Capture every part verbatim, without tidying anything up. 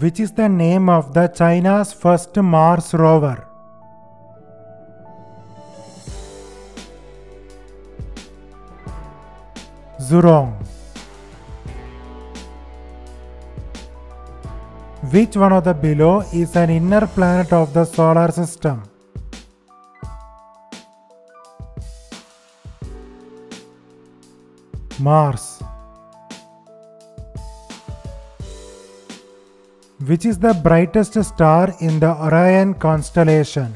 which is the name of the China's first Mars rover. Zhurong. Which one of the below is an inner planet of the solar system? Mars. Which is the brightest star in the Orion constellation?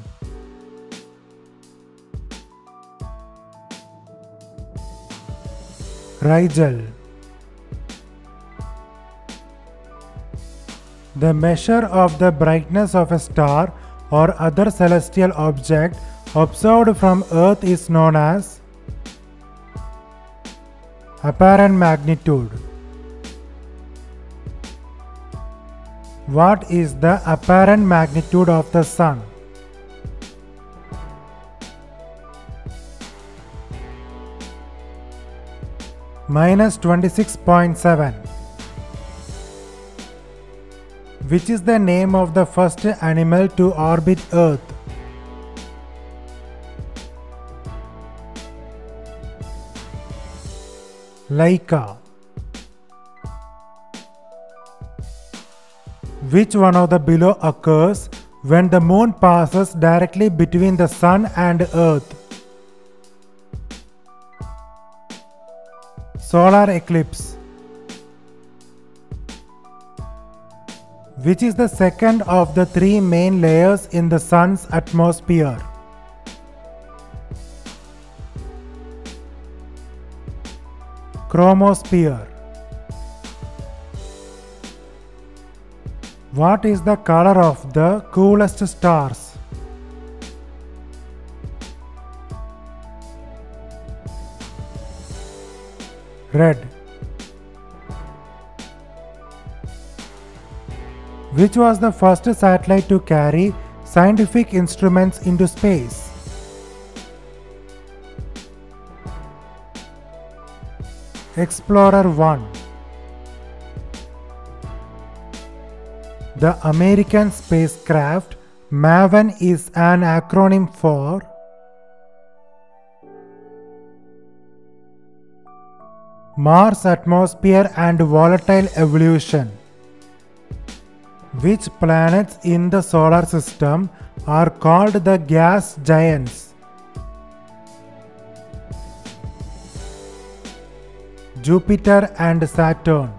Rigel. The measure of the brightness of a star or other celestial object observed from Earth is known as apparent magnitude. What is the apparent magnitude of the Sun? minus twenty-six point seven. Which is the name of the first animal to orbit Earth? Laika. Which one of the below occurs when the moon passes directly between the Sun and Earth? Solar eclipse. Which is the second of the three main layers in the Sun's atmosphere? Chromosphere. What is the color of the coolest stars? Red. Which was the first satellite to carry scientific instruments into space? Explorer one. The American spacecraft MAVEN is an acronym for Mars Atmosphere and Volatile Evolution. Which planets in the solar system are called the gas giants? Jupiter and Saturn.